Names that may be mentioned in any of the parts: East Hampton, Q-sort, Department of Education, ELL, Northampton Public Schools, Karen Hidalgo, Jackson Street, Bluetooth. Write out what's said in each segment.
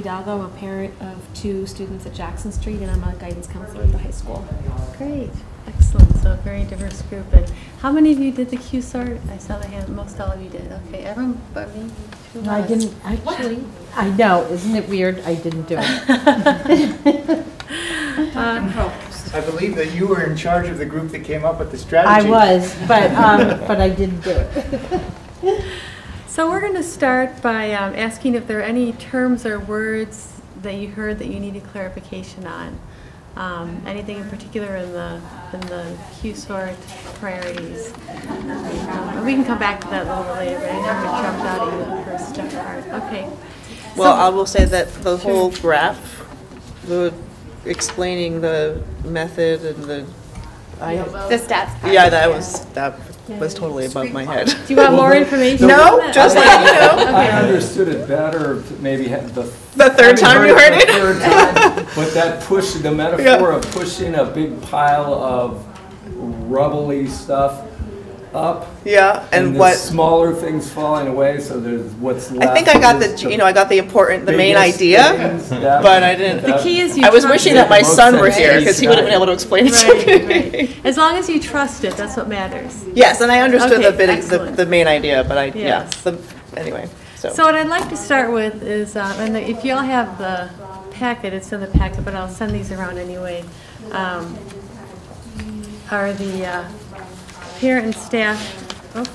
Karen Hidalgo, a parent of 2 students at Jackson Street, and I'm a guidance counselor at the high school. Great. Excellent. So a very diverse group. And how many of you did the Q-sort? I saw the hand. Most all of you did. Okay. Everyone but me? No, I didn't. Actually, what? I know. Isn't it weird? I didn't do it. I believe that you were in charge of the group that came up with the strategy. I was, but I didn't do it. So we're going to start by asking if there are any terms or words that you heard that you needed clarification on. Anything in particular in the Q-sort priorities. We can come back to that a little later, but I never jumped out of the first step part. Okay. Well, so, I will say that the whole graph, the explaining the method and the stats. Yeah, that was totally above my head. Do you want more information? No, just let you know. I understood it better. Maybe the third time you heard it. But that push, the metaphor of pushing a big pile of rubbly stuff up. Yeah, and what smaller things falling away. So there's what's left. I think I got the main idea, but I didn't. The key is you. I was wishing that my son were here because he would have been able to explain it to me. Right. As long as you trust it, that's what matters. Yes, and I understood the main idea, but I anyway. So what I'd like to start with is, and if you all have the packet, it's in the packet, but I'll send these around anyway. Are the parent and staff,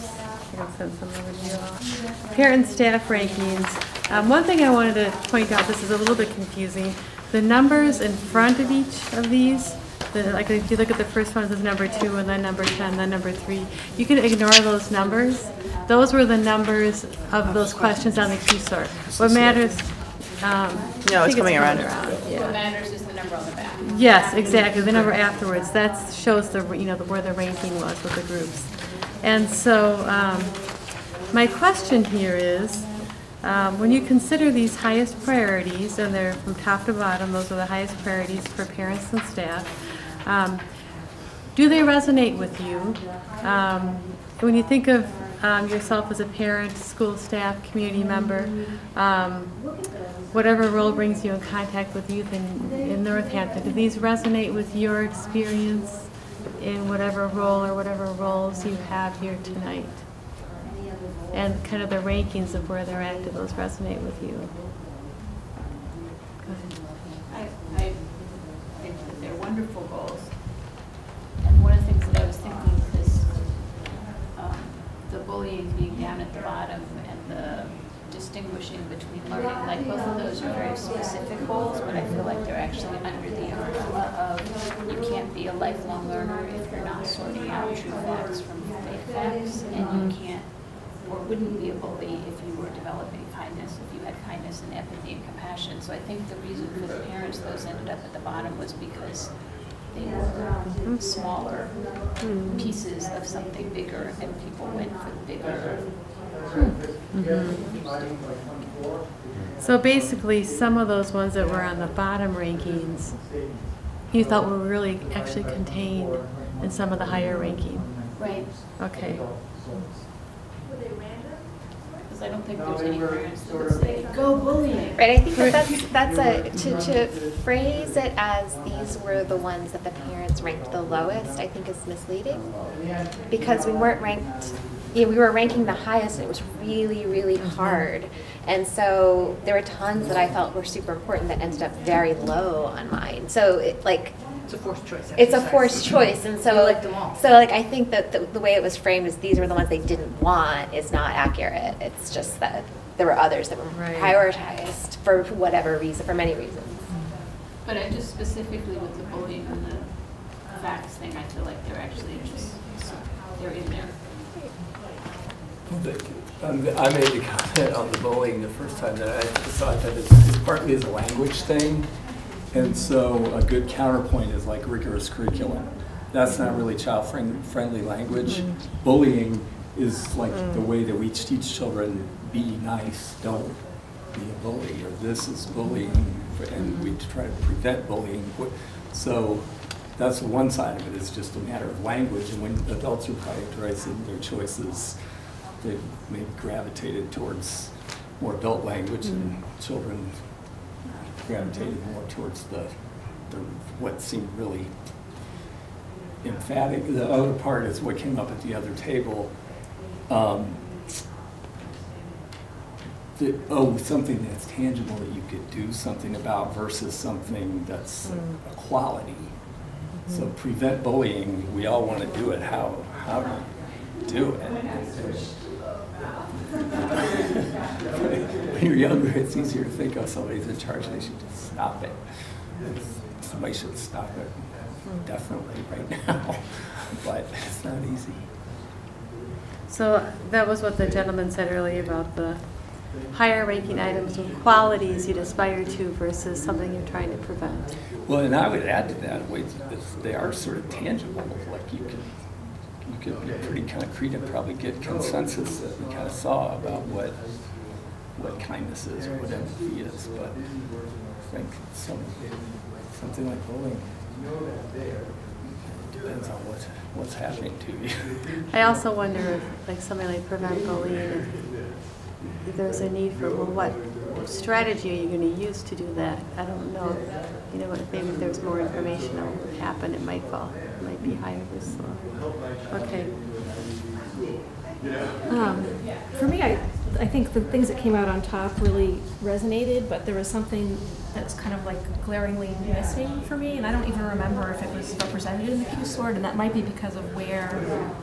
parent and staff rankings. One thing I wanted to point out, this is a little bit confusing. The numbers in front of each of these, like if you look at the first one, it says number 2, and then number 10, then number 3. You can ignore those numbers. Those were the numbers of those questions on the Q-sort. What matters? No, it's coming around. Yeah. What matters is the number on the back. Yes, exactly. The number afterwards. That shows the where the ranking was with the groups. And so my question here is, when you consider these highest priorities, and they're from top to bottom, those are the highest priorities for parents and staff. Do they resonate with you? When you think of yourself as a parent, school staff, community member, whatever role brings you in contact with youth in Northampton, do these resonate with your experience in whatever role or whatever roles you have here tonight? And kind of the rankings of where they're at, do those resonate with you? Go ahead. I think that they're wonderful goals. And one of the things that I was thinking is the bullying being down at the bottom and the distinguishing between learning, like both of those are very specific goals, but I feel like they're actually under the umbrella of you can't be a lifelong learner if you're not sorting out true facts from fake facts, and you can't or wouldn't be a bully if you were developing kindness, if you had kindness and empathy and compassion. So I think the reason for the parents those ended up at the bottom was because they were smaller pieces of something bigger, and people went for the bigger. Mm-hmm. So basically, some of those ones that were on the bottom rankings, you thought were really actually contained in some of the higher ranking. Right. Okay. Because I don't think there's any parents that would say, go bullying. Right. I think that's to phrase it as these were the ones that the parents ranked the lowest, I think is misleading, because we weren't ranked. Yeah, we were ranking the highest, and it was really, really hard. And so there were tons that I felt were super important that ended up very low on mine. So it's a forced choice. It's a forced choice, and so them all. So I think that the way it was framed is these were the ones they didn't want is not accurate. It's just that there were others that were prioritized for whatever reason, for many reasons. But I just specifically with the bullying and the facts thing, I feel like they're actually just they're in there. I made the comment on the bullying the first time that I thought that it's partly is a language thing, and so a good counterpoint is like rigorous curriculum. That's not really child-friendly language. Bullying is like the way that we teach children, be nice, don't be a bully, or this is bullying, and we try to prevent bullying. So that's one side of it. It's just a matter of language, and when adults are characterizing their choices, they maybe gravitated towards more adult language, and children gravitated more towards the what seemed really emphatic. The other part is what came up at the other table. Something that's tangible that you could do something about versus something that's a quality. Mm-hmm. So prevent bullying, we all want to do it. How do you do it? When you're younger, it's easier to think, oh, somebody's in charge, they should just stop it. Somebody should stop it, definitely, right now. But it's not easy. So that was what the gentleman said earlier about the higher ranking items with qualities you'd aspire to versus something you're trying to prevent. Well, and I would add to that, they are sort of tangible. Like you could be pretty concrete and probably get consensus that we kind of saw about what kindness is or what empathy is. But I think something like bullying depends on what's happening to you. I also wonder if like something like prevent bullying, if there's a need for, well, what strategy are you going to use to do that? I don't know. You know, maybe if there's more information that will happen, it might fall. It might be higher this low. Okay. For me, I think the things that came out on top really resonated, but there was something that's kind of like glaringly missing for me, and I don't even remember if it was represented in the Q-sort, and that might be because of where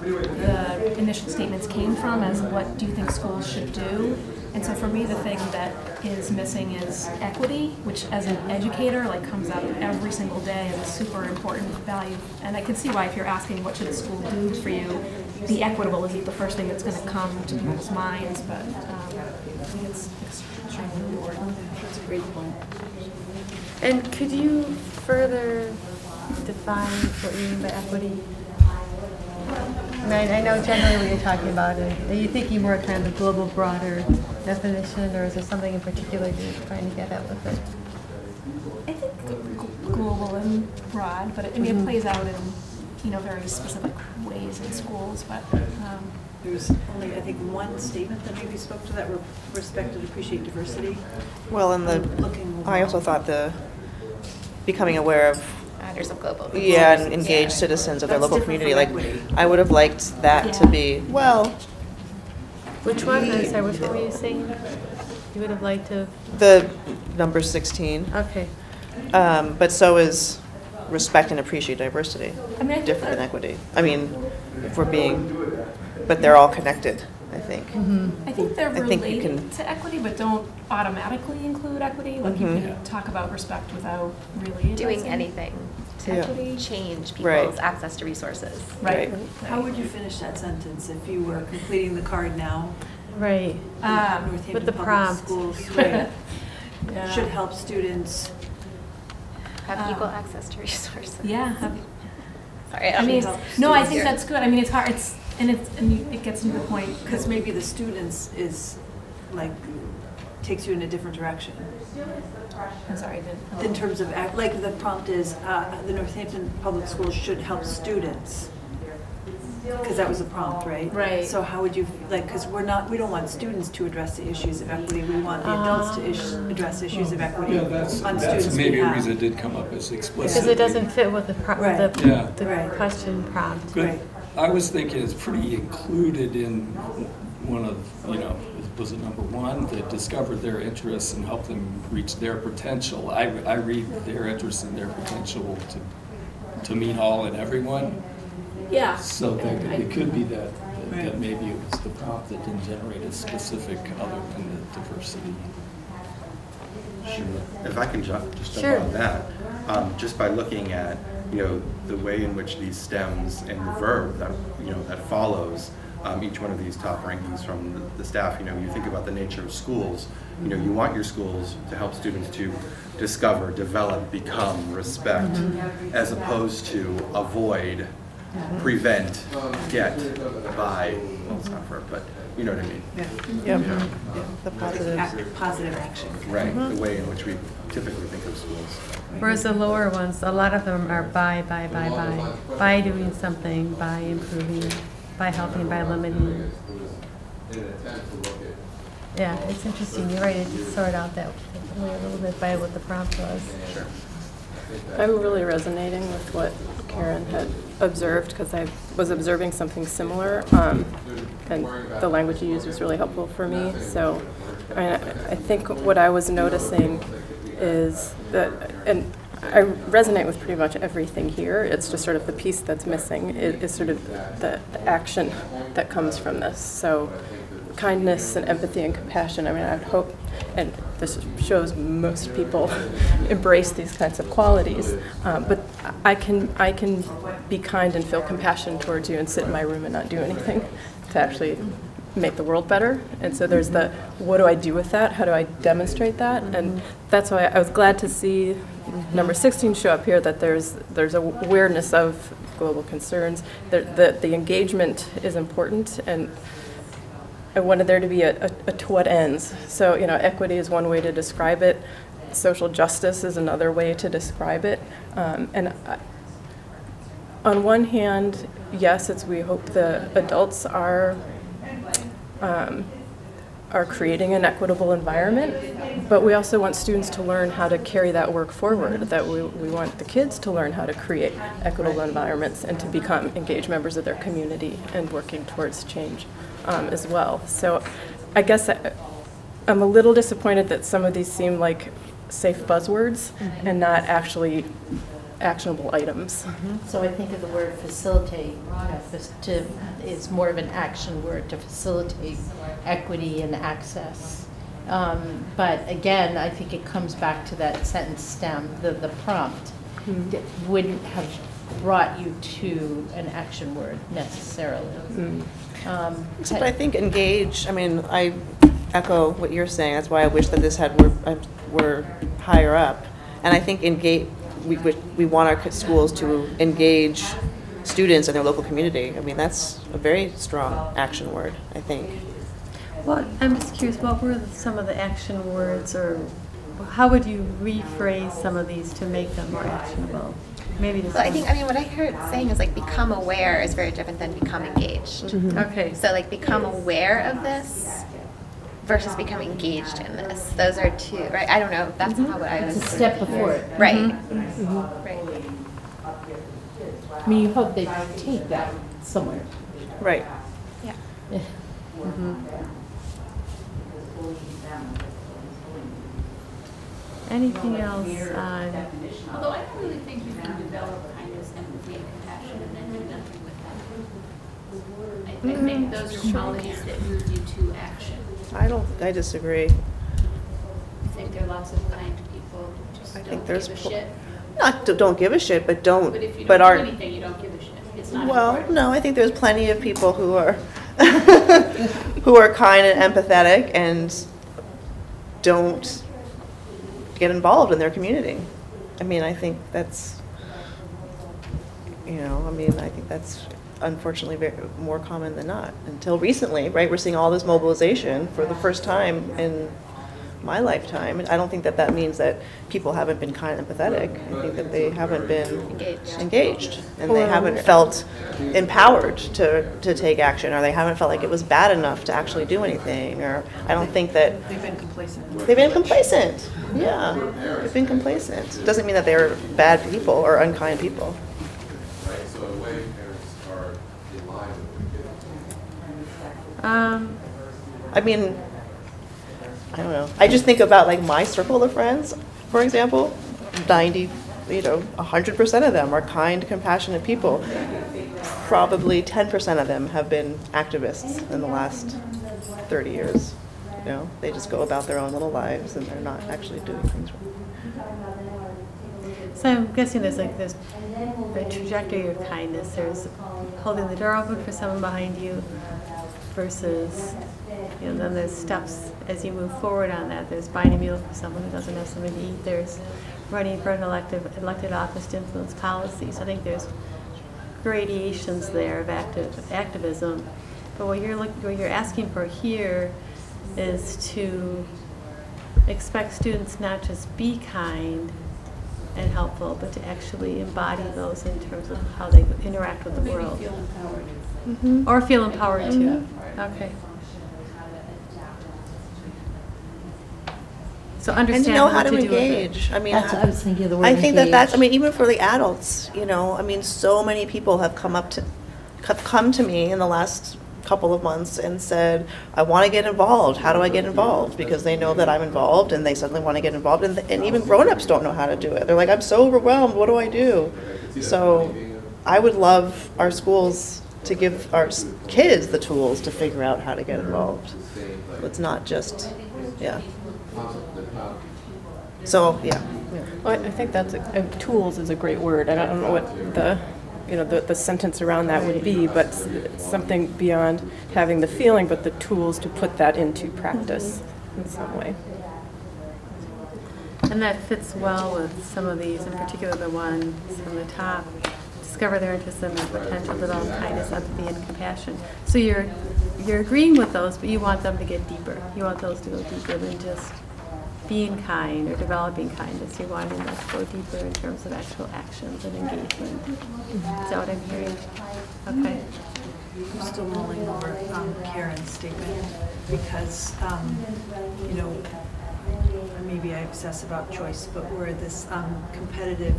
the initial statements came from as what do you think schools should do. And so for me, the thing that is missing is equity, which as an educator like comes up every single day as a super important value. And I can see why if you're asking what should a school do for you, be equitable is the first thing that's going to come to people's minds. But I think it's extremely important. That's a great point. And could you further define what you mean by equity? I know generally what you're talking about. Are you thinking more kind of a global, broader definition, or is there something in particular you're trying to get at with it? I think global and broad, but it plays out in very specific ways in schools. But there's only I think one statement that maybe spoke to that: respect and appreciate diversity. Well, and I also thought the becoming aware of. Of global and engaged citizens of their local community. Like, I would have liked that to be, well. Which one? I'm sorry, which one were you saying? You would have liked to? The number 16. Okay. But so is respect and appreciate diversity. I mean, different than equity. I mean, if we're being, but they're all connected, I think. Mm-hmm. I think they're related to equity, but don't automatically include equity. Like, you can talk about respect without really doing anything. To change people's access to resources. Right. How would you finish that sentence if you were completing the card now? Right. With the prompt. Schools, should help students have equal access to resources. Yeah. Sorry. I mean, no, I think that's good. I mean, it's hard. It gets into the point because maybe the students is like takes you in a different direction. I'm sorry. In terms of, like the prompt is, the Northampton Public Schools should help students, because that was a prompt, right? Right. So how would you, like, because we don't want students to address the issues of equity, we want the adults to address issues of equity on students. That's maybe a reason it did come up as explicit. Because it doesn't fit with the question prompt. Good. Right. I was thinking it's pretty included in one of, was it number one, that discover their interests and help them reach their potential. I read their interests and their potential to mean all and everyone. Yeah. So it could be that maybe it was the prompt that didn't generate a specific other than the diversity. Sure. If I can jump on that, just by looking at the way in which these stems and the verb that that follows. Each one of these top rankings from the staff, you think about the nature of schools. You want your schools to help students to discover, develop, become, respect, as opposed to avoid, prevent, get, buy. Well, it's not for it, but you know what I mean. Yeah. Yep. Yeah. The positive action. Right. The way in which we typically think of schools. Whereas the lower ones, a lot of them are buy. By doing something, by improving. By helping, by limiting. Yeah, it's interesting. You're right, it did sort out that. me a little bit by what the prompt was. Sure. I'm really resonating with what Karen had observed, because I was observing something similar, and the language you used was really helpful for me. So I think what I was noticing is that, and I resonate with pretty much everything here, it's just sort of the piece that's missing is sort of the action that comes from this. So kindness and empathy and compassion, I mean, I would hope, and this shows most people embrace these kinds of qualities, but I can be kind and feel compassion towards you and sit in my room and not do anything to actually make the world better. And so there's the, what do I do with that? How do I demonstrate that? And that's why I was glad to see number 16 show up here, that there's awareness of global concerns, the engagement is important, and I wanted there to be a to what ends. So, you know, equity is one way to describe it. Social justice is another way to describe it. On one hand, yes, we hope the adults are creating an equitable environment, but we also want students to learn how to carry that work forward, that we want the kids to learn how to create equitable environments and to become engaged members of their community and working towards change as well. So I guess I'm a little disappointed that some of these seem like safe buzzwords and not actually actionable items. So I think of the word facilitate, is more of an action word to facilitate equity and access. But again, I think it comes back to that sentence stem, the prompt wouldn't have brought you to an action word necessarily. Except I think engage, I mean, I echo what you're saying. That's why I wish that this were higher up. And I think engage, we want our schools to engage students in their local community. I mean, that's a very strong action word, I think. Well, I'm just curious, what were some of the action words, or how would you rephrase some of these to make them more actionable? Maybe this. Well, I think, I mean, what I heard saying is like become aware is very different than become engaged. Okay. So like become aware of this versus become engaged in this. Those are two, right? I don't know. That's not what I was. It's a step before it. Right. Right. I mean, you hope they take that somewhere. Right. Yeah. Anything else? Although I don't really think you can develop kindness, empathy, and compassion and then do nothing with that. I think those are qualities that move you to action. I disagree. I think there are lots of kind people who just don't give a shit. Not don't give a shit, but don't. But if you don't do anything, you don't give a shit. It's not important. No, I think there's plenty of people who are who are kind and empathetic and don't get involved in their community. I mean, I think that's, you know, I mean, I think that's unfortunately very, more common than not. Until recently, right, we're seeing all this mobilization for the first time in my lifetime. And I don't think that that means that people haven't been kind and empathetic. I think that they haven't been engaged and they haven't felt empowered to take action, or they haven't felt like it was bad enough to actually do anything, or I don't think that... They've been complacent. They've been complacent, yeah. They've been complacent. It doesn't mean that they're bad people or unkind people. I mean, I don't know. I just think about like my circle of friends, for example, 90, you know, 100% of them are kind, compassionate people. Probably 10% of them have been activists in the last 30 years. You know, they just go about their own little lives and they're not actually doing things right. So I'm guessing there's like this trajectory of kindness. There's holding the door open for someone behind you versus, you know, then there's steps as you move forward on that. There's buying a meal for someone who doesn't have something to eat. There's running for an elected office to influence policies. I think there's gradations there of activism. But what you're asking for here is to expect students not just be kind and helpful, but to actually embody those in terms of how they interact with the world. Feel empowered. Or feel empowered too. Okay. So understand and know how to engage. I mean, that's what I was thinking of the word. I think that's. I mean, even for the adults, you know, I mean, so many people have come to me in the last couple of months and said, I want to get involved. How do I get involved? Because they know that I'm involved, and they suddenly want to get involved, and even grown-ups don't know how to do it. They're like, I'm so overwhelmed. What do I do? So, I would love our schools to give our kids the tools to figure out how to get involved. It's not just, yeah. So, yeah. Well, I think that's tools is a great word. I don't know what the, you know, the sentence around that would be, but something beyond having the feeling, but the tools to put that into practice in some way. And that fits well with some of these, in particular the ones from the top. Discover their interests in the potential development, kindness, empathy, and compassion. So you're agreeing with those, but you want them to get deeper. You want those to go deeper than just being kind or developing kindness. You want them to go deeper in terms of actual actions and engagement. Is that what I'm hearing? Okay. I'm still mulling over Karen's statement because, you know, maybe I obsess about choice, but we're this competitive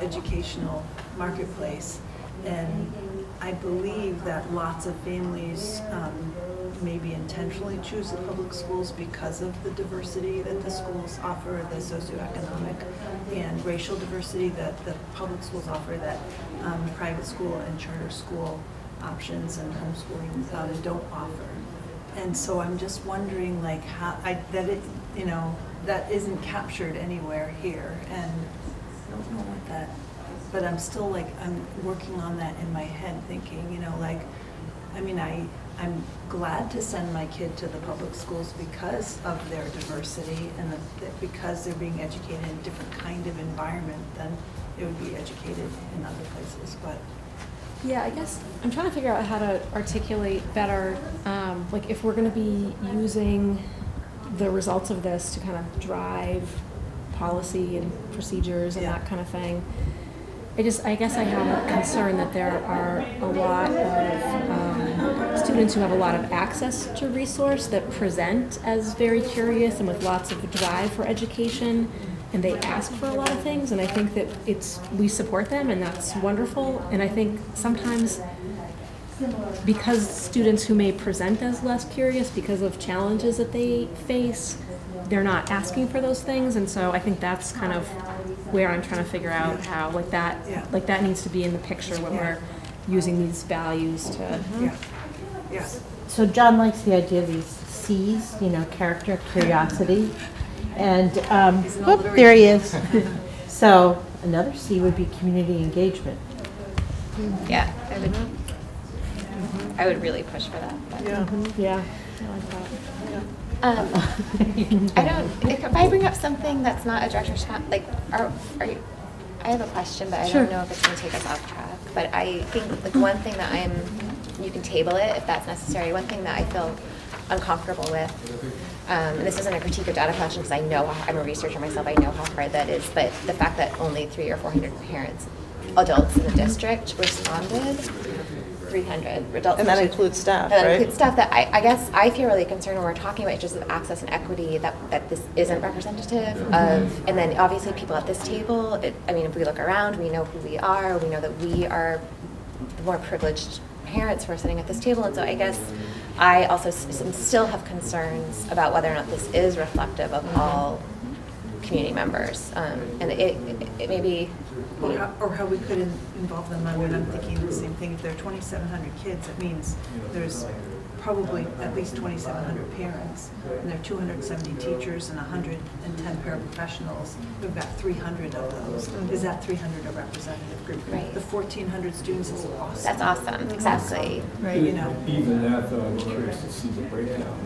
educational marketplace, and I believe that lots of families maybe intentionally choose the public schools because of the diversity that the schools offer, the socioeconomic and racial diversity that the public schools offer that private school and charter school options and homeschooling don't offer. And so I'm just wondering, like, how that it, you know, that isn't captured anywhere here, and I don't know what that. But I'm still like, I'm working on that in my head, thinking, you know, like, I mean, I'm glad to send my kid to the public schools because of their diversity and because they're being educated in a different kind of environment than they would be educated in other places. But yeah, I guess I'm trying to figure out how to articulate better, like if we're going to be using the results of this to kind of drive policy and procedures and that kind of thing. I guess I have a concern that there are a lot of students who have a lot of access to resource that present as very curious and with lots of drive for education, and they ask for a lot of things, and I think that we support them, and that's wonderful. And I think sometimes because students who may present as less curious because of challenges that they face, they're not asking for those things, and so I think that's kind of where I'm trying to figure out how, like that, like that needs to be in the picture when we're using these values to. So John likes the idea of these C's, you know, character, curiosity, and there he is. So another C would be community engagement. Yeah, I would really push for that. But. Yeah, I like that. I don't. If I bring up something that's not a direct response, like, I have a question, but I don't know if it's going to take us off track. But I think, like, one thing that you can table it if that's necessary. One thing that I feel uncomfortable with, and this isn't a critique of data collection because I know I'm a researcher myself. I know how hard that is. But the fact that only 300 or 400 parents, adults in the district, responded. 300 adults. And that includes staff, right? That includes staff that I guess I feel really concerned when we're talking about issues of access and equity, that this isn't representative of, and then obviously people at this table, I mean, if we look around, we know who we are, we know that we are the more privileged parents who are sitting at this table, and so I guess I also still have concerns about whether or not this is reflective of all community members, and it may be, or how we could involve them. I mean, I'm thinking the same thing. If there are 2,700 kids, it means there's probably at least 2,700 parents, and there are 270 teachers and 110 paraprofessionals. We've got 300 of those. Is that 300 a representative group? Right. The 1,400 students is awesome. That's awesome. Exactly. Awesome. Right. You know. Even that, though, I'm curious to see the breakdown.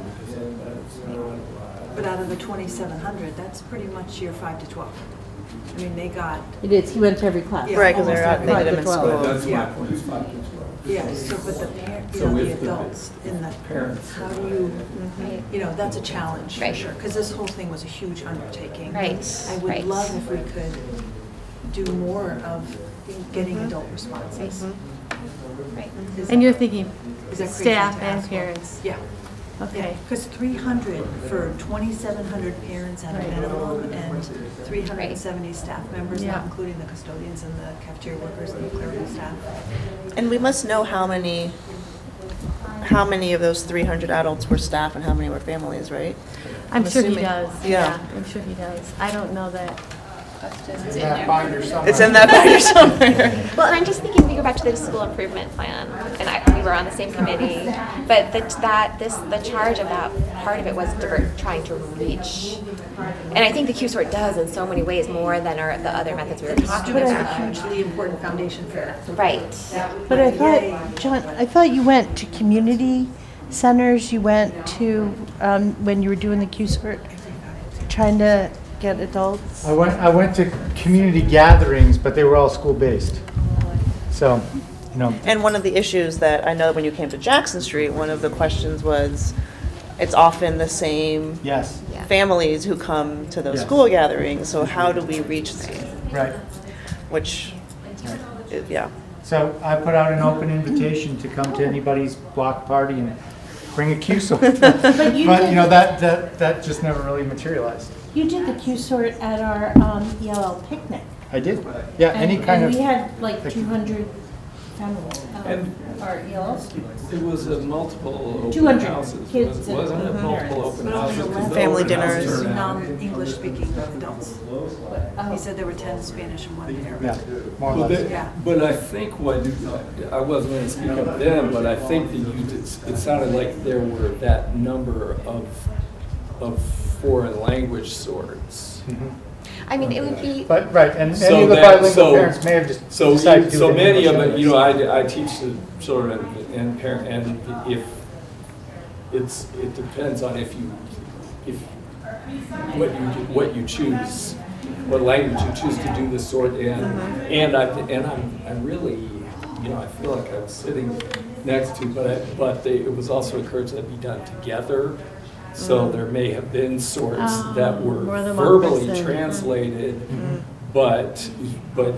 But out of the 2,700, that's pretty much year 5 to 12. I mean, they got. It is. He went to every class. Yeah, right, because they're out in school. That's my point. It's 5 to 12. Yeah. So, but the parents, you know, the adults in the parents. How do you, you know, that's a challenge for sure. Because this whole thing was a huge undertaking. Right. I would love if we could do more of getting adult responses. Right. And you're thinking staff and parents. Yeah. Okay. Because 300 for 2,700 parents at a minimum and 370 staff members, not including the custodians and the cafeteria workers and the clerical staff. And we must know how many of those 300 adults were staff and how many were families, right? I'm sure he does. Yeah, I'm sure he does. I don't know that. It's in that binder somewhere. It's in that binder somewhere. Well, and I'm just thinking, we go back to the school improvement plan, and we were on the same committee, but the charge of that part of it was trying to reach, and I think the Q-sort does in so many ways more than the other methods we were talking about. It's a hugely important foundation for that. Right. But I thought, John, I thought you went to community centers. You went to when you were doing the Q-sort, trying to get adults? I went to community gatherings, but they were all school-based. So, you know. And one of the issues that I know when you came to Jackson Street, one of the questions was, it's often the same families who come to those school gatherings, so how do we reach them? Right. Which, yeah. So I put out an open invitation to come to anybody's block party and bring a Q-sort. But you know, that just never really materialized. You did the Q-sort at our ELL picnic. I did. Yeah, and, we had like 200 families. Our ELL students. It was a multiple open 200 houses. Kids it wasn't a multiple open houses. Family dinners. Non-English speaking adults. Oh. He said there were 10 Spanish and 1 Arab. Yeah. But I think I wasn't going to speak of them, but I think that it sounded like there were that number of foreign language sorts. I mean, it would be. But right, and so many of the bilingual parents may have just decided to do it. So many of it, you know, I teach the children and parent, and if it depends on what you choose, what language you choose to do this sort in, and I'm really, you know, I feel like I'm sitting next to, but it was also encouraged that it be done together. So there may have been sorts that were verbally translated, but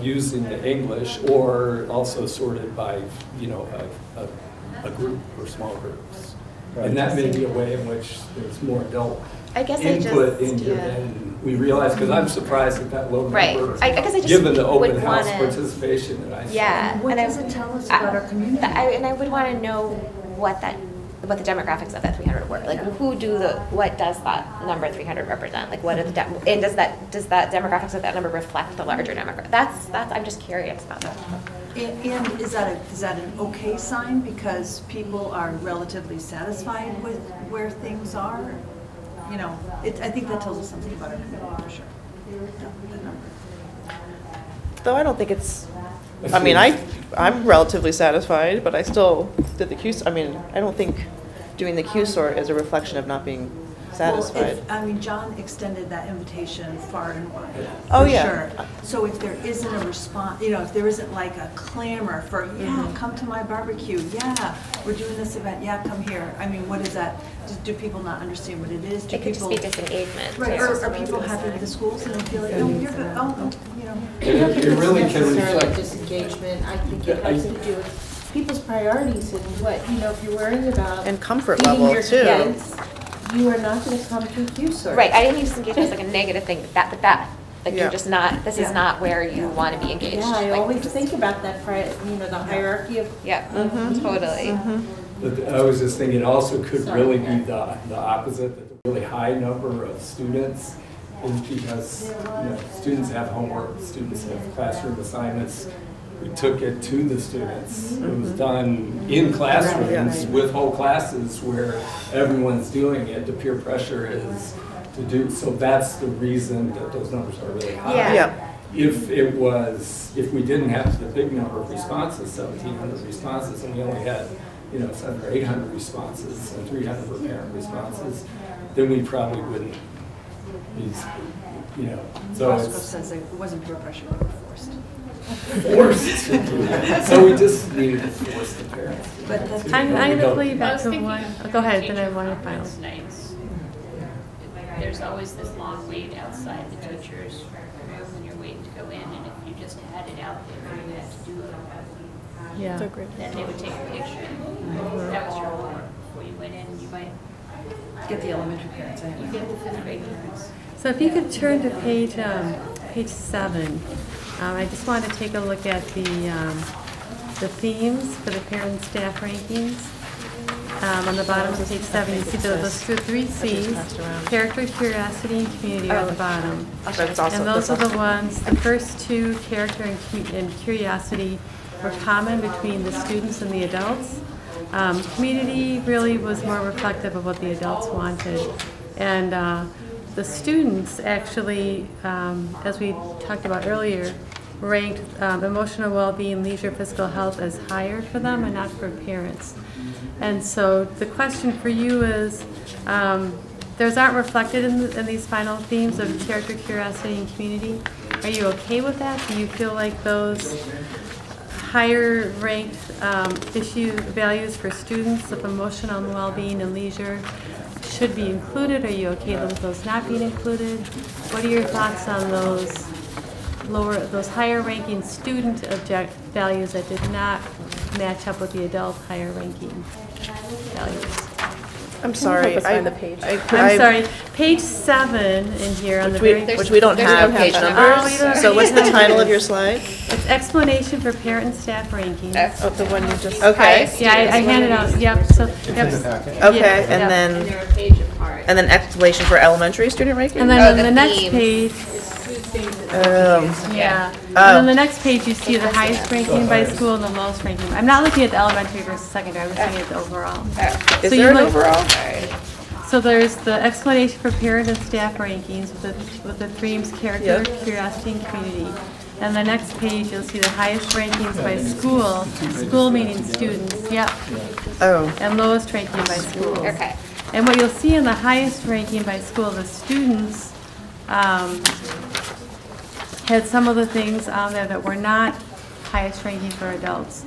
using the English, or also sorted by, you know, a group or small groups, and that may be a way in which there's more adult input in here than we realize. Because I'm surprised at that low number, given the open house participation that I saw. Yeah, and what does it tell us about our community? And I would want to know what the demographics of that 300 were, like what does that number 300 represent? Like, what are the and does that demographics of that number reflect the larger demographic? That's I'm just curious about that. And is that an okay sign because people are relatively satisfied with where things are? You know, I think that tells us something about it for sure. That number. Though I don't think it's. I mean, I'm relatively satisfied, but I still did the Q-sort. I mean, I don't think doing the Q-sort is a reflection of not being satisfied. Well, I mean, John extended that invitation far and wide. Oh, yeah. Sure. So if there isn't a response, you know, if there isn't like a clamor for, come to my barbecue, we're doing this event, come here. I mean, what is that? Do people not understand what it is? Do people could just be disengagement. Right, or are people happy with the schools and they feel like, no, you're good, you know. It really can reflect disengagement. I think it has to do with people's priorities and what, you know, if you're worrying about. And comfort level, too. Kids, you are not going to come to a Q-sort. Right, I didn't mean disengagement as like a negative thing, but that. Like you're just not, this is not where you want to be engaged. Yeah, I always think about that, you know, the hierarchy of. Yeah, totally. But I was just thinking it also could really be the opposite, the really high number of students is because, you know, students have homework, students have classroom assignments. We took it to the students. It was done in classrooms with whole classes where everyone's doing it. The peer pressure is to do, so that's the reason that those numbers are really high. If we didn't have the big number of responses, 1,700 responses, and we only had, you know, 700 or 800 responses and 300 were parent responses, then we probably wouldn't be, you know. So Roscoe says it wasn't peer pressure, we were forced. Forced to do that. So we just needed to force the parents. But I'm going to play back to one. Go ahead, then I want to final. Nights. There's always this long wait outside the teacher's room when you're waiting to go in, and if you just had it out there, you had to do it. Yeah. Then they would take a picture. That was your homework before you went in. You might get the elementary parents anyway. You get the fifth grade parents. So if you could turn to page 7, I just want to take a look at the themes for the parent and staff rankings. On the bottom of page 7, you see those three C's: character, curiosity, and community are on the bottom. And those are the ones, the first two, character and curiosity, were common between the students and the adults. Community really was more reflective of what the adults wanted. And the students actually, as we talked about earlier, ranked emotional well-being, leisure, physical health as higher for them and not for parents. And so the question for you is, those aren't reflected in these final themes of character, curiosity, and community. Are you okay with that? Do you feel like those higher ranked values for students of emotional well-being and leisure should be included? Are you okay with those not being included? What are your thoughts on those higher ranking student values that did not match up with the adult higher ranking values? I'm sorry. I'm sorry. Page 7 in here on the which we don't have page numbers. So what's the title of your slide? It's explanation for parent and staff rankings. Oh, the one you just. Okay. Yeah, I handed out. Yep. So. Yep. Okay, and then. And then explanation for elementary student rankings. And then on the next page. Yeah. And on the next page, you see the highest ranking by school and the lowest ranking. I'm not looking at the elementary versus secondary. I'm looking at the overall. Is there an overall? So there's the explanation for parent and staff rankings with the themes character, curiosity, and community. And the next page, you'll see the highest rankings by school. School meaning students. Yep. Oh. And lowest ranking by school. Okay. And what you'll see in the highest ranking by school, the students. Had some of the things on there that were not highest ranking for adults.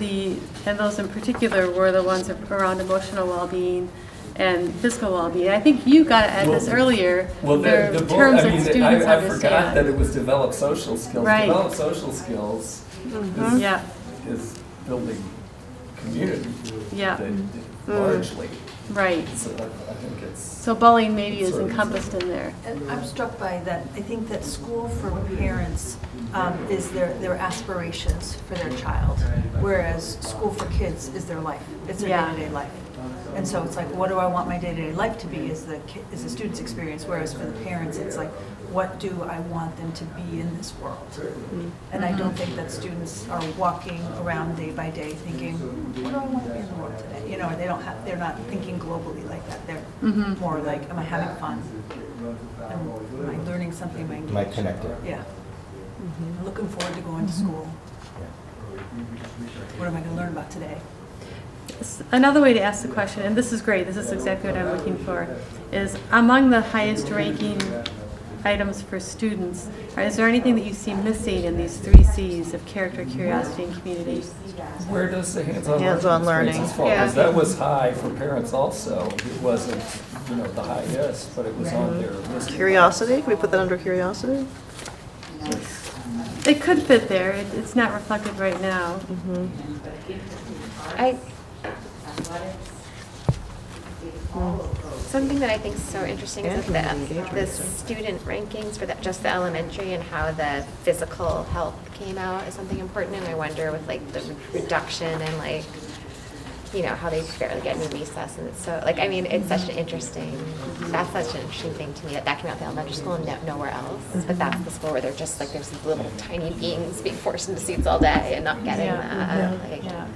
And those in particular were the ones around emotional well-being and physical well-being. I think you got at this earlier. Well, I forgot that it was develop social skills. Right. Develop social skills is building community. Yeah. Largely. Right. So I think it's bullying maybe is encompassed in there. And I'm struck by that. I think that school for parents is their aspirations for their child, whereas school for kids is their life. It's their day-to-day life. And so it's like, what do I want my day-to-day life to be? Is the student's experience. Whereas for the parents, it's like, what do I want them to be in this world? And I don't think that students are walking around day by day thinking, what do I want to be in the world today? You know, they're not thinking globally like that. They're more like, am I having fun? Am I learning something? Am I connected? Yeah. I'm looking forward to going to school. Yeah. What am I going to learn about today? Another way to ask the question, and this is great, this is exactly what I'm looking for, is among the highest ranking items for students, is there anything that you see missing in these three C's of character, curiosity, and community? Where does the hands-on learning fall? Because that was high for parents also. It wasn't, you know, the highest, but it was on their list. Curiosity? Can we put that under curiosity? It could fit there. It's not reflected right now. Something that I think is so interesting is the student rankings for just the elementary, and how the physical health came out as something important. And I wonder with like the reduction and like, you know, how they barely get any recess. And it's so like, I mean, it's such an interesting, that's such an interesting thing to me that came out the elementary school and nowhere else. But that's the school where they're just like, there's these little tiny beings being forced into seats all day and not getting that.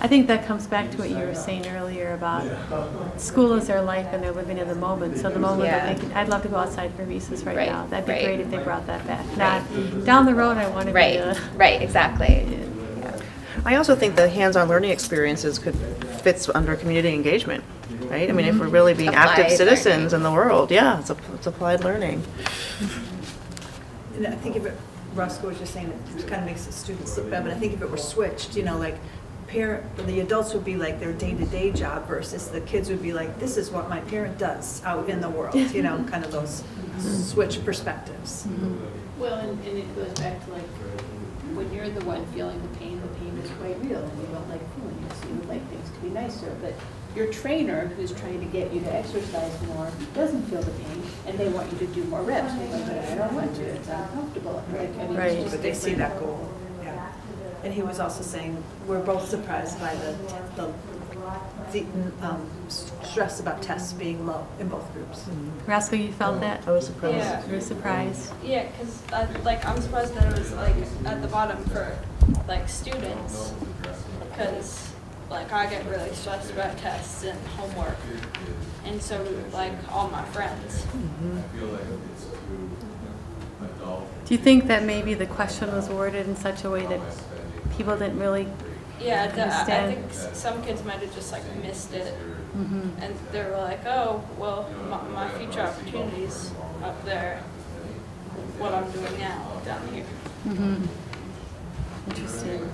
I think that comes back to what you were saying earlier about school is their life and they're living in the moment. So the moment that they can, I'd love to go outside for recess right now. That'd be great if they brought that back. Not down the road I want to go to. Right, exactly. Yeah. I also think the hands-on learning experiences fits under community engagement, right? I mean, if we're really being active citizens in the world, it's applied learning. And I think if Roscoe was just saying, it kind of makes the students sit back, but I think if it were switched, you know, like, the adults would be like their day-to-day job versus the kids would be like, this is what my parent does out in the world, you know, kind of those switch perspectives. Well, and it goes back to like, when you're the one feeling the pain is quite real, and you don't like feeling it, so you would like things to be nicer, but Your trainer, who's trying to get you to exercise more, doesn't feel the pain, and they want you to do more reps. They go, but I don't want to. It's uncomfortable. Right, but they see that goal. Yeah. And he was also saying we're both surprised by the stress about tests being low in both groups. Mm-hmm. Rascal, you felt that? I was surprised. Yeah. You were surprised? Yeah, because like I'm surprised that it was like at the bottom for like students, because like I get really stressed about tests and homework, and so like all my friends. Mm-hmm. Do you think that maybe the question was worded in such a way that people didn't really? Yeah, I think some kids might have just like missed it, mm-hmm. and they were like, "Oh, well, my future opportunities up there, what I'm doing now down here." Mm-hmm. Interesting.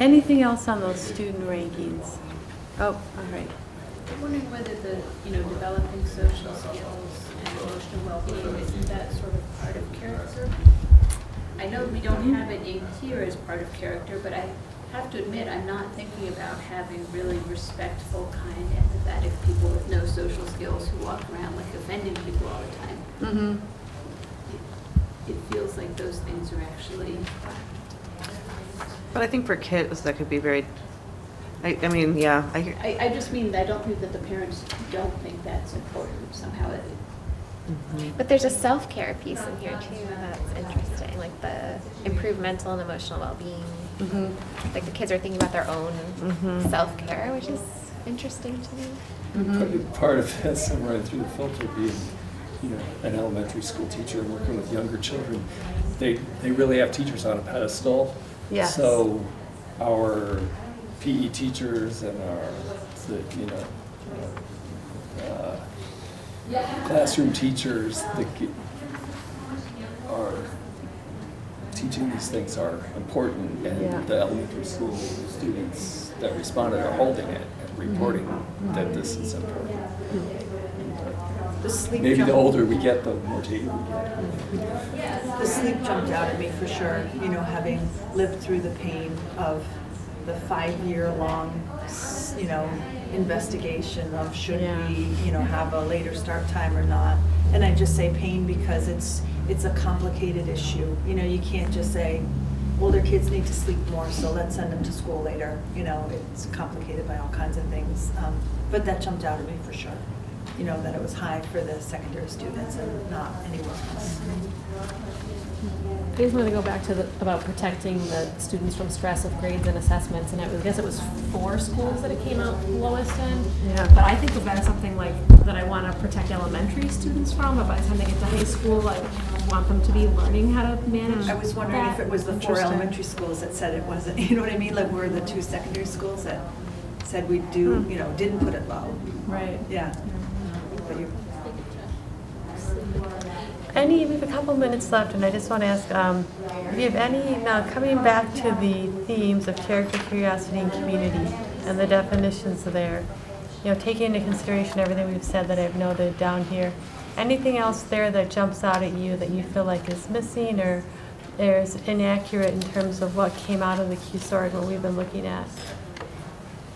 Anything else on those student rankings? Oh, all right. I'm wondering whether the developing social skills and emotional well-being, isn't that sort of part of character? I know we don't have it in here as part of character, but I have to admit I'm not thinking about having really respectful, kind, empathetic people with no social skills who walk around like offending people all the time. Mm-hmm. It feels like those things are actually. But I think for kids that could be very. I mean, yeah. I just mean I don't think that the parents don't think that's important somehow. Mm-hmm. But there's a self-care piece in here too that's interesting, like the improved mental and emotional well-being. Mm-hmm. Like the kids are thinking about their own mm-hmm. self-care, which is interesting to me. Mm-hmm. Part of that somewhere through the filter being, an elementary school teacher and working with younger children, they really have teachers on a pedestal. Yes. So our PE teachers and our classroom teachers that are teaching these things are important, and the elementary school students that responded are holding it and reporting that this is important. Maybe the older we get, the more we get. The sleep jumped out at me for sure, having lived through the pain of the 5-year-long, investigation of should we, have a later start time or not. And I just say pain because it's a complicated issue. You can't just say older kids need to sleep more, so let's send them to school later. It's complicated by all kinds of things. But that jumped out at me for sure. That it was high for the secondary students and not anyone else. I just want to go back to about protecting the students from stress of grades and assessments, and I guess it was 4 schools that it came out lowest in. Yeah. But I think about something like that I want to protect elementary students from, but by the time they get to high school, I want them to be learning how to manage. I was wondering if it was the 4 elementary schools that said it wasn't. You know what I mean? Like were the 2 secondary schools that said we do, didn't put it low. Right. Yeah. But you. We have a couple minutes left, and I just want to ask if you have any, now coming back to the themes of character, curiosity, and community, and the definitions there, taking into consideration everything we've said that I've noted down here, anything else there that jumps out at you that you feel like is missing or is inaccurate in terms of what came out of the Q-sort, what we've been looking at?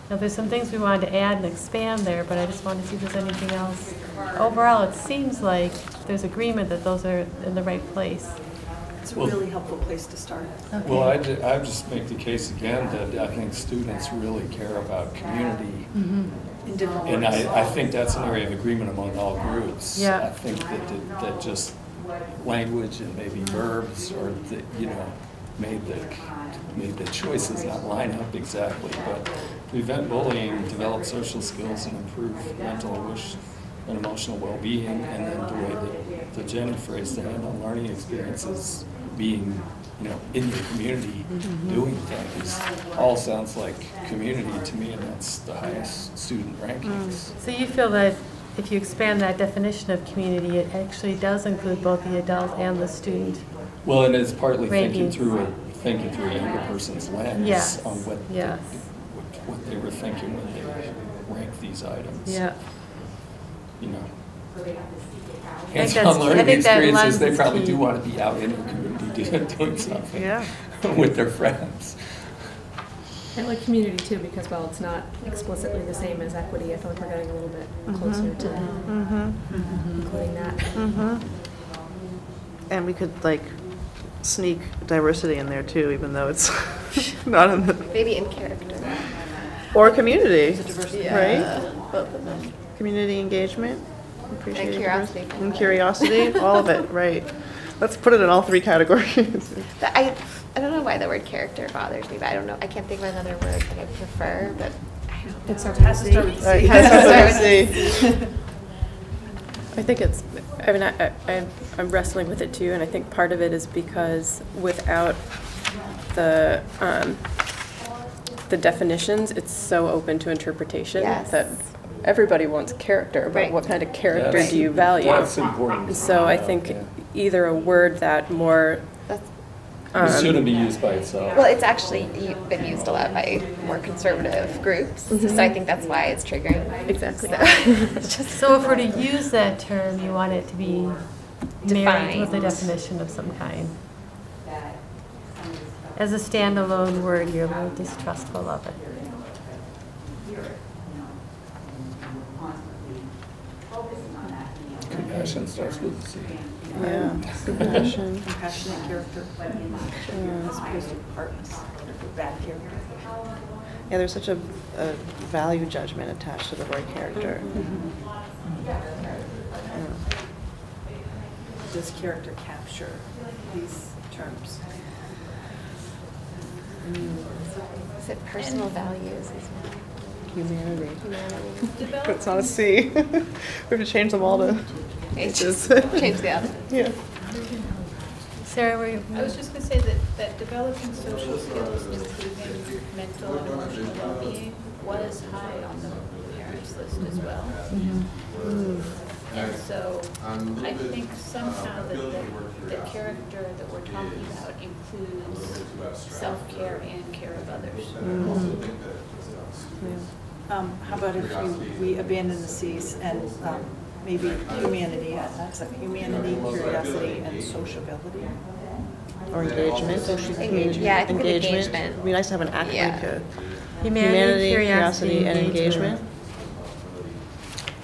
Now, there's some things we wanted to add and expand there, but I just wanted to see if there's anything else. Overall, it seems like there's agreement that those are in the right place. It's a really helpful place to start. Okay. Well, I just make the case again that I think students really care about community. Mm-hmm. In different ways. And I think that's an area of agreement among all groups. Yep. I think that just language and maybe verbs or, made the choices not line up exactly, but prevent bullying, develop social skills, and improve mental and emotional well-being, and then the way that Jenny phrased it, on learning experiences, being in the community, doing things, all sounds like community to me, and that's the highest student rankings. So you feel that if you expand that definition of community, it actually does include both the adult and the student. Well, and it's partly thinking through a younger person's lens on what they were thinking when they ranked these items. Yeah. Hands-on learning experiences, they probably do want to be out in the community doing something with their friends. And like community too, because while it's not explicitly the same as equity, I feel like we're getting a little bit closer to including that. And we could like sneak diversity in there too, even though it's not in the maybe in character or community, right? Both of them. Community engagement, appreciate and curiosity, and curiosity, all of it, right? Let's put it in all three categories. But I don't know why the word character bothers me, but I don't know. I can't think of another word that I prefer, but I don't know. It has to start with C. It has to start with C. I think it's, I mean, I'm wrestling with it too, and I think part of it is because without the definitions, it's so open to interpretation that everybody wants character, but what kind of character do you value? That's important. So I think either a word that more... it shouldn't be used by itself. Well, it's actually been used a lot by more conservative groups, so I think that's why it's triggering. Exactly. So, so if we're to use that term, you want it to be defined with a definition of some kind. As a standalone word, you're a little distrustful of it. Compassion starts with a C. Yeah, compassion. Compassionate character. As opposed to partners, bad character. Yeah, there's such a value judgment attached to the word character. Does character capture these terms? Is it personal values as well? Humanity. But it's not a C. We have to change them all to H's. Change the other. Yeah. Sarah, were you? I was just going to say that developing social skills, improving mental and emotional well-being was high on the parents' list as well. And so I think somehow the character that we're talking about includes self-care and care of others. How about if we abandon the C's and maybe humanity, curiosity, and sociability? Or engagement? Social engagement. Yeah, I think engagement. It would be nice to have an act like a humanity, curiosity, and engagement.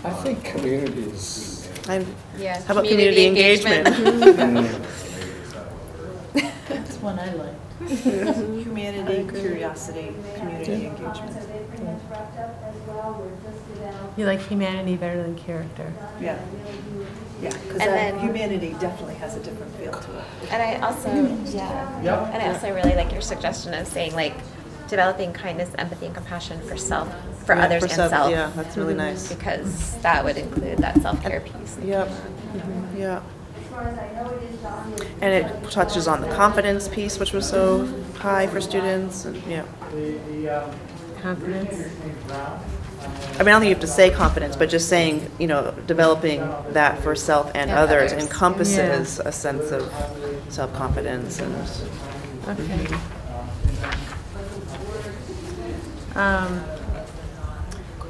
I think community is... How about community engagement? That's one I like. Humanity, curiosity, community engagement. You like humanity better than character. Yeah. Yeah, because humanity definitely has a different feel to it. And I also, and I also really like your suggestion of saying, like, developing kindness, empathy, and compassion for others and self. Yeah, that's really nice. Because that would include that self-care piece. Yep. Yeah. And it touches on the confidence piece, which was so high for students. And, confidence. I mean, I don't think you have to say confidence, but just saying, you know, developing that for self and others encompasses a sense of self-confidence. And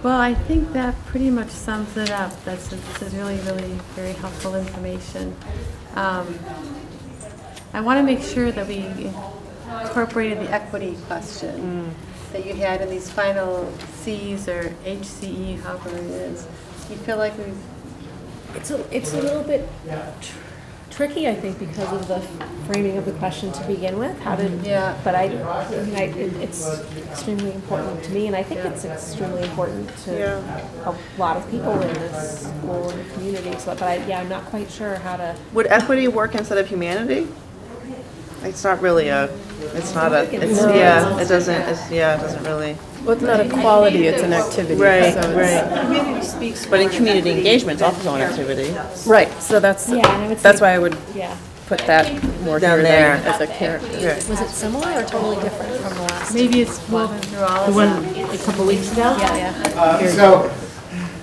well, I think that pretty much sums it up. This is really, really very helpful information. I want to make sure that we incorporated the equity question that you had in these final C's or HCE, however it is. You feel like we've... It's a little bit tricky, I think, because of the framing of the question to begin with. But it's extremely important to me, and I think it's extremely important to a lot of people in this school and the community. So, but I'm not quite sure how to. Would equity work instead of humanity? It's not really a. It's not a. It's It doesn't. It's, it doesn't really. Well, it's not a quality, it's an activity. Right, so community speaks. But in community engagement, it's also an activity. Right, so that's why I would put that more down there as a character. Was it similar or totally different from the last? Maybe it's woven through all of that. A couple weeks ago? Yeah. So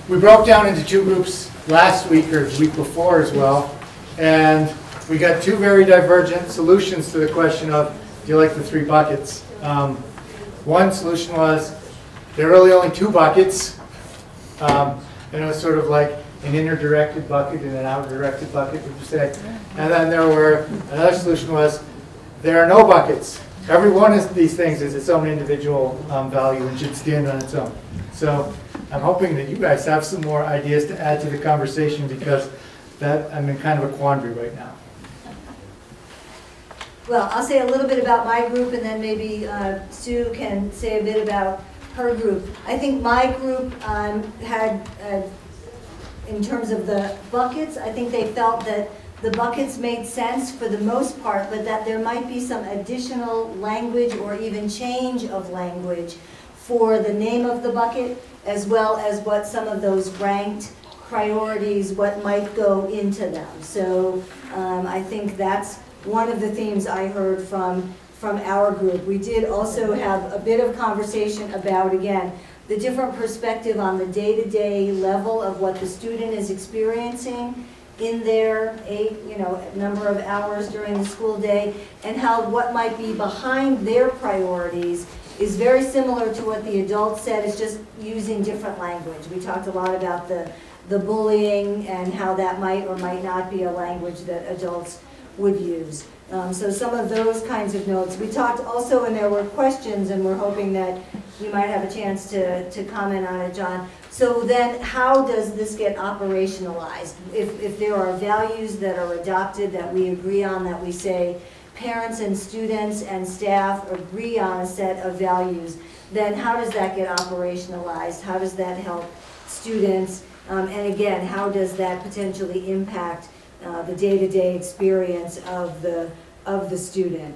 we broke down into two groups last week or the week before as well, and we got two very divergent solutions to the question of, do you like the three buckets? One solution was, there are really only two buckets. And it was sort of like an inner-directed bucket and an outer-directed bucket, would you say? And then there were, another solution was, there are no buckets. Every one of these things is its own individual value and should stand on its own. So I'm hoping that you guys have some more ideas to add to the conversation, because that, I'm in kind of a quandary right now. Well, I'll say a little bit about my group, and then maybe Sue can say a bit about her group. I think my group had, in terms of the buckets, I think they felt that the buckets made sense for the most part, but that there might be some additional language or even change of language for the name of the bucket, as well as what some of those ranked priorities, what might go into them. So I think that's one of the themes I heard from our group. We did also have a bit of conversation about, again, the different perspective on the day-to-day level of what the student is experiencing in their number of hours during the school day, and how what might be behind their priorities is very similar to what the adult said, is just using different language. We talked a lot about the bullying and how that might or might not be a language that adults would use. So some of those kinds of notes. We talked also, and there were questions, and we're hoping that you might have a chance to comment on it, John. So then how does this get operationalized? If there are values that are adopted that we agree on, that we say parents and students and staff agree on a set of values, then how does that get operationalized? How does that help students? And again, how does that potentially impact the day-to-day experience of the student?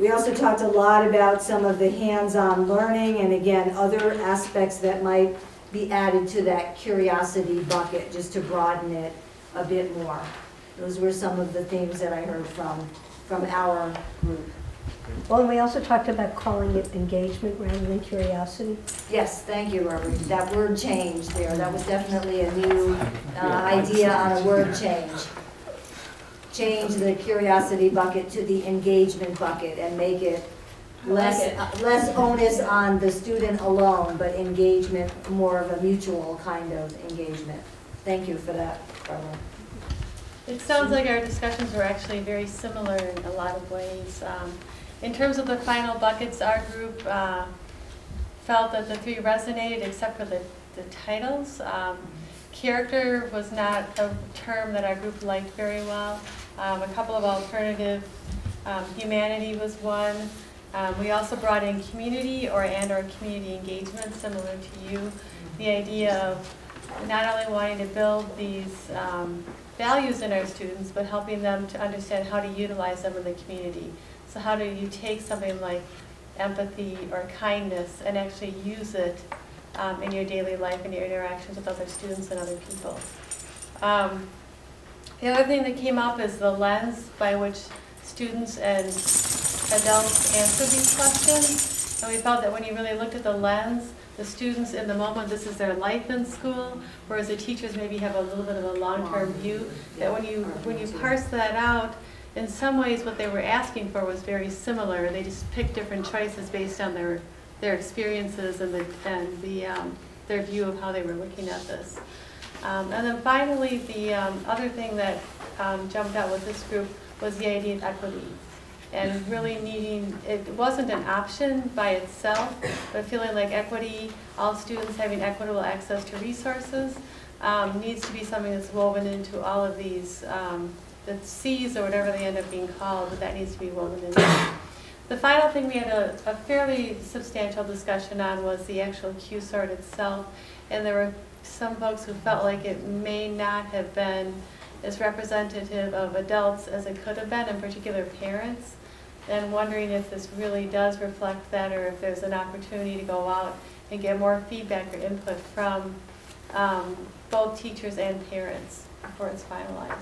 We also talked a lot about some of the hands-on learning, and again, other aspects that might be added to that curiosity bucket, just to broaden it a bit more. Those were some of the themes that I heard from our group. Well, and we also talked about calling it engagement rather than curiosity. Yes, thank you, Robert. That word change there, that was definitely a new idea on a word change. Change the curiosity bucket to the engagement bucket and make it less onus on the student alone, but engagement, more of a mutual kind of engagement. Thank you for that, Barbara. It sounds like our discussions were actually very similar in a lot of ways. In terms of the final buckets, our group felt that the three resonated except for the titles. Character was not a term that our group liked very well. A couple of alternative, humanity was one. We also brought in community and/or community engagement, similar to you. The idea of not only wanting to build these values in our students, but helping them to understand how to utilize them in the community. So how do you take something like empathy or kindness and actually use it in your daily life and your interactions with other students and other people? The other thing that came up is the lens by which students and adults answer these questions. And we felt that when you really looked at the lens, the students in the moment, this is their life in school, whereas the teachers maybe have a little bit of a long-term view, that when you parse that out, in some ways what they were asking for was very similar. They just picked different choices based on their experiences and their view of how they were looking at this. And then finally, the other thing that jumped out with this group was the idea of equity. And really needing, it wasn't an option by itself, but feeling like equity, all students having equitable access to resources, needs to be something that's woven into all of these the C's or whatever they end up being called, but that needs to be woven in there. The final thing we had a fairly substantial discussion on was the actual Q-sort itself, and there were some folks who felt like it may not have been as representative of adults as it could have been, in particular parents, and wondering if this really does reflect that, or if there's an opportunity to go out and get more feedback or input from both teachers and parents before it's finalized.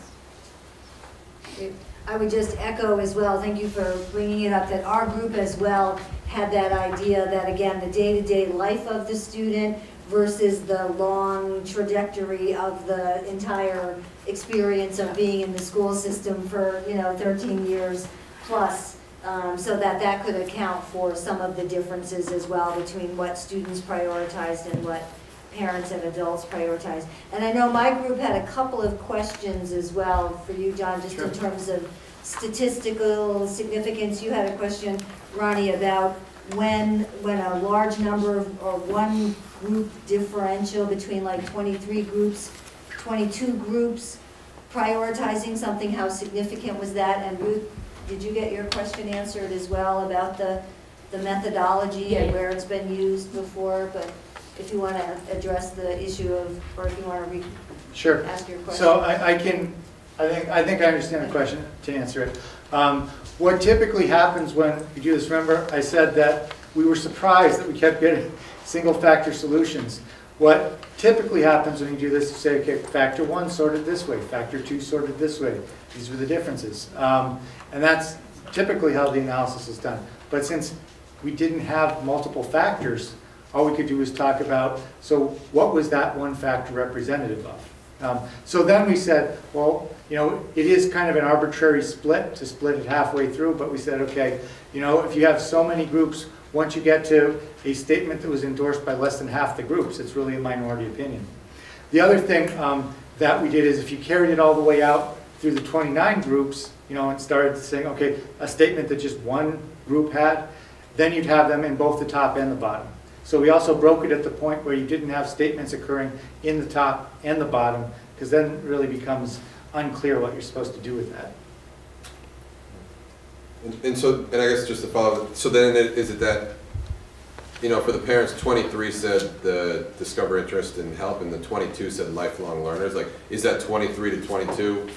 I would just echo as well, thank you for bringing it up, that our group as well had that idea that, again, the day-to-day life of the student versus the long trajectory of the entire experience of being in the school system for 13 years plus, so that could account for some of the differences as well between what students prioritized and what parents and adults prioritize. And I know my group had a couple of questions as well for you, John, just in terms of statistical significance. You had a question, Ronnie, about when a large number of, or one group differential between like 23 groups, 22 groups, prioritizing something, how significant was that? And Ruth, did you get your question answered as well about the methodology and where it's been used before? But if you want to address the issue of, or if you want to ask your question. So I think I understand the question to answer it. What typically happens when you do this, remember I said that we were surprised that we kept getting single factor solutions. What typically happens when you do this, you say, okay, factor one sorted this way, factor two sorted this way. These were the differences. And that's typically how the analysis is done. But since we didn't have multiple factors, all we could do was talk about, so what was that one factor representative of? So then we said, well, you know, it is kind of an arbitrary split to split it halfway through, but we said, okay, you know, if you have so many groups, once you get to a statement that was endorsed by less than half the groups, it's really a minority opinion. The other thing that we did is if you carried it all the way out through the 29 groups, you know, and started saying, okay, a statement that just one group had, then you'd have them in both the top and the bottom. So we also broke it at the point where you didn't have statements occurring in the top and the bottom, because then it really becomes unclear what you're supposed to do with that. And I guess just to follow, so then is it that, you know, for the parents, 23 said the discover interest in help, and the 22 said lifelong learners. Like, is that 23 to 22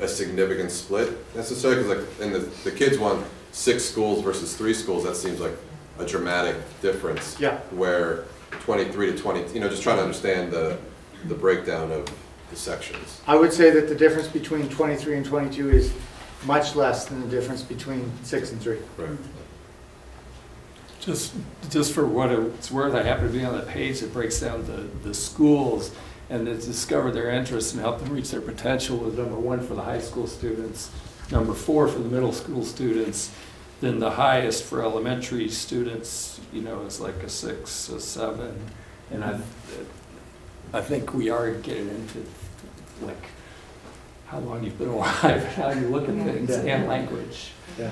a significant split necessarily? Because like in the kids one, 6 schools versus 3 schools, that seems like a dramatic difference. Yeah. Where 23 to 20, you know, just trying to understand the breakdown of the sections. I would say that the difference between 23 and 22 is much less than the difference between 6 and 3. Right. Just for what it's worth, I happen to be on the page that breaks down the schools and to discover their interests and help them reach their potential with number 1 for the high school students, number 4 for the middle school students, then the highest for elementary students, you know, is like a 6, a 7, and I think we are getting into like how long you've been alive, how you look at things, and language. Yeah.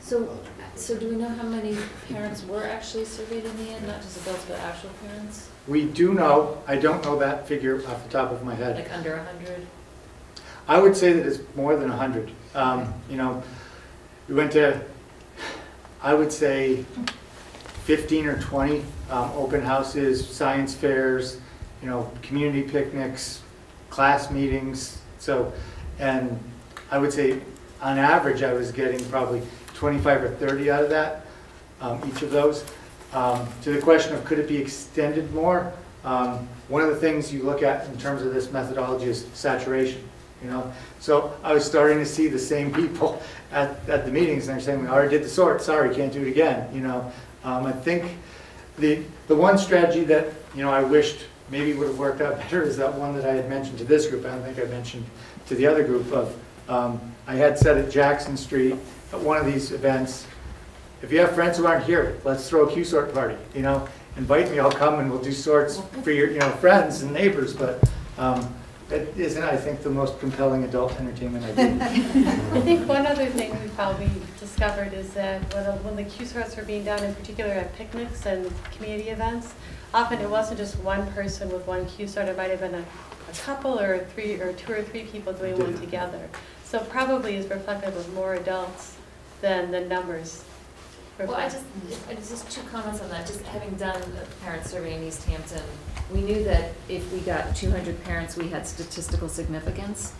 So do we know how many parents were actually surveyed in the end, not just adults, but actual parents? We do know. I don't know that figure off the top of my head. Like under 100? I would say that it's more than 100. You know, we went to, I would say, 15 or 20 open houses, science fairs, you know, community picnics, class meetings. So, and I would say on average I was getting probably 25 or 30 out of that, each of those. To the question of could it be extended more, one of the things you look at in terms of this methodology is saturation. You know, so I was starting to see the same people at the meetings, and they're saying, we already did the sort, sorry, can't do it again. You know, I think the one strategy that, you know, I wished maybe would have worked out better is that one that I had mentioned to this group. I don't think I mentioned to the other group of, I had said at Jackson Street at one of these events, if you have friends who aren't here, let's throw a Q-sort party. You know, invite me, I'll come and we'll do sorts for your, you know, friends and neighbors. But that isn't, I think, the most compelling adult entertainment I do. I think one other thing we probably discovered is that when the Q-sorts were being done, in particular at picnics and community events, often it wasn't just one person with one Q-sort. It might have been a couple or two or three people doing one together. So probably is reflective of more adults than the numbers. Well, I just 2 comments on that. Just having done a parent survey in East Hampton, we knew that if we got 200 parents, we had statistical significance.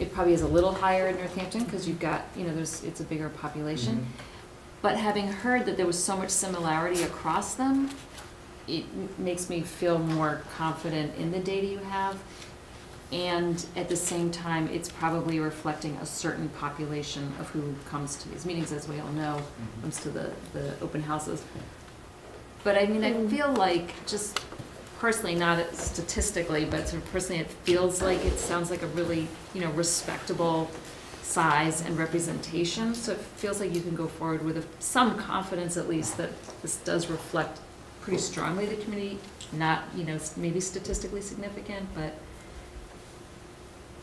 It probably is a little higher in Northampton because you've got, you know, it's a bigger population. Mm-hmm. But having heard that there was so much similarity across them, it makes me feel more confident in the data you have. And at the same time, it's probably reflecting a certain population of who comes to these meetings, as we all know, comes to the open houses. But I mean, I feel like just personally, not statistically, but sort of personally, it feels like it sounds like a really, you know, respectable size and representation. So it feels like you can go forward with some confidence, at least, that this does reflect pretty strongly the community. Not, you know, maybe statistically significant, but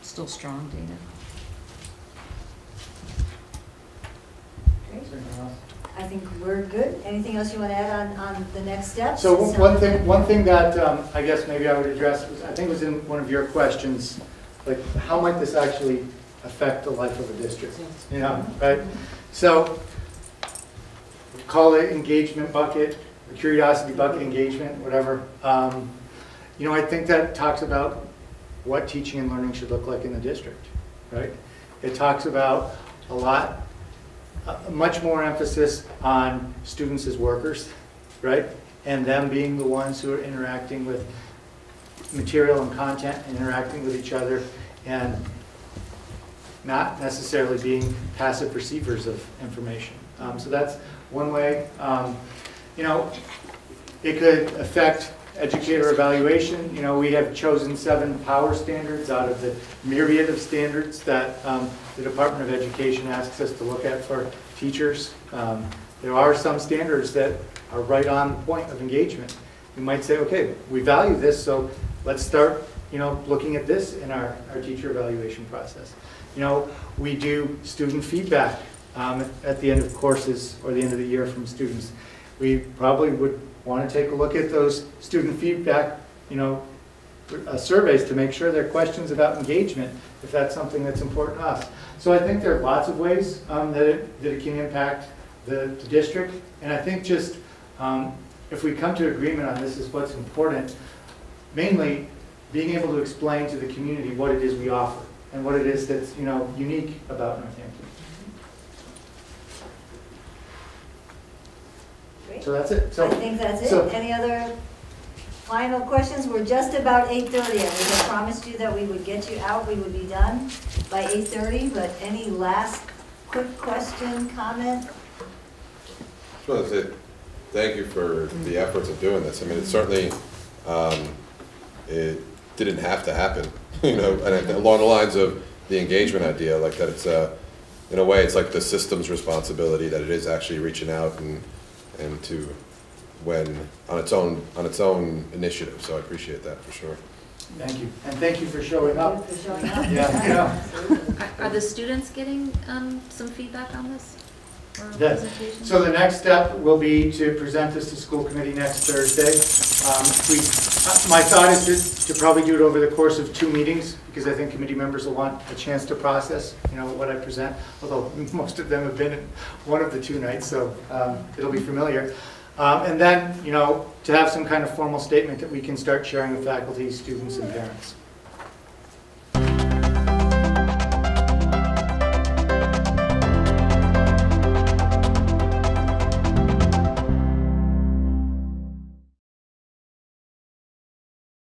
Still strong data. I think we're good. Anything else you want to add on the next steps? So one thing that I guess maybe I would address was, I think it was in one of your questions, like how might this actually affect the life of a district? You know, right? So call it engagement bucket, the curiosity bucket, engagement, whatever. You know, I think that talks about what teaching and learning should look like in the district, right? It talks about a lot. Much more emphasis on students as workers, right? And them being the ones who are interacting with material and content, interacting with each other, and not necessarily being passive receivers of information. So that's one way. You know, it could affect educator evaluation. You know, we have chosen 7 power standards out of the myriad of standards that the Department of Education asks us to look at for teachers. There are some standards that are right on the point of engagement. You might say, okay, we value this, so let's start, you know, looking at this in our teacher evaluation process. You know, we do student feedback at the end of courses or the end of the year from students. We probably would want to take a look at those student feedback, you know, surveys to make sure there are questions about engagement, if that's something that's important to us. So I think there are lots of ways that it can impact the district. And I think just if we come to agreement on this is what's important, mainly being able to explain to the community what it is we offer and what it is that's, you know, unique about Northampton. So that's it. So I think that's it. So any other final questions? We're just about 8:30. I had promised you that we would get you out. We would be done by 8:30. But any last quick question, comment? I just want to say thank you for the efforts of doing this. I mean, it certainly it didn't have to happen, you know. And along the lines of the engagement idea, like that, it's in a way, it's like the system's responsibility that it is actually reaching out and to when on its own initiative. So I appreciate that for sure. Thank you, and thank you for showing up. For showing up. Yeah. Are the students getting some feedback on this? Or yes. So the next step will be to present this to school committee next Thursday. My thought is to probably do it over the course of 2 meetings, because I think committee members will want a chance to process, you know, what I present. Although most of them have been in one of the 2 nights, so it'll be familiar. And then, you know, to have some kind of formal statement that we can start sharing with faculty, students, and parents.